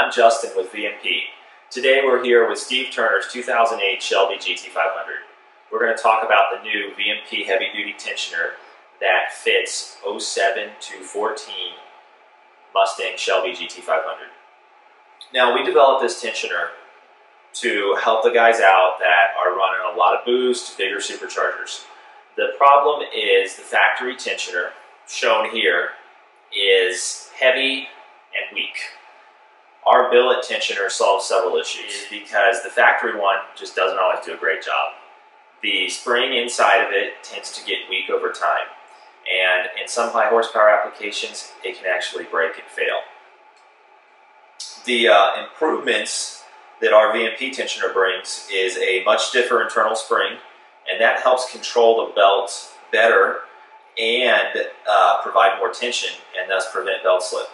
I'm Justin with VMP. Today we're here with Steve Turner's 2008 Shelby GT500. We're going to talk about the new VMP heavy-duty tensioner that fits 07 to 14 Mustang Shelby GT500. Now, we developed this tensioner to help the guys out that are running a lot of boost, bigger superchargers. The problem is the factory tensioner, shown here, is heavy and weak. Our billet tensioner solves several issues because the factory one just doesn't always do a great job. The spring inside of it tends to get weak over time, and in some high horsepower applications it can actually break and fail. The improvements that our VMP tensioner brings is a much stiffer internal spring, and that helps control the belt better and provide more tension and thus prevent belt slip.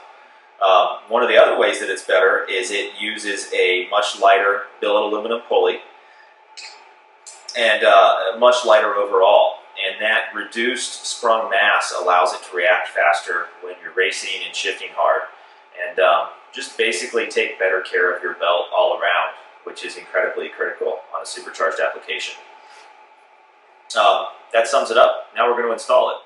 One of the other ways that it's better is it uses a much lighter billet aluminum pulley and much lighter overall, and that reduced sprung mass allows it to react faster when you're racing and shifting hard, and just basically take better care of your belt all around, which is incredibly critical on a supercharged application. That sums it up. Now we're going to install it.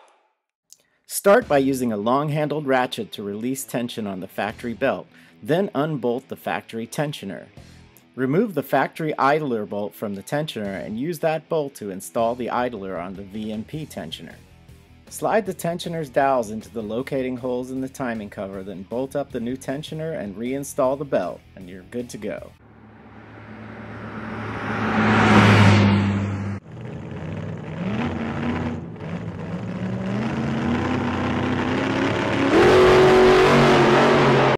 Start by using a long-handled ratchet to release tension on the factory belt, then unbolt the factory tensioner. Remove the factory idler bolt from the tensioner and use that bolt to install the idler on the VMP tensioner. Slide the tensioner's dowels into the locating holes in the timing cover, then bolt up the new tensioner and reinstall the belt, and you're good to go.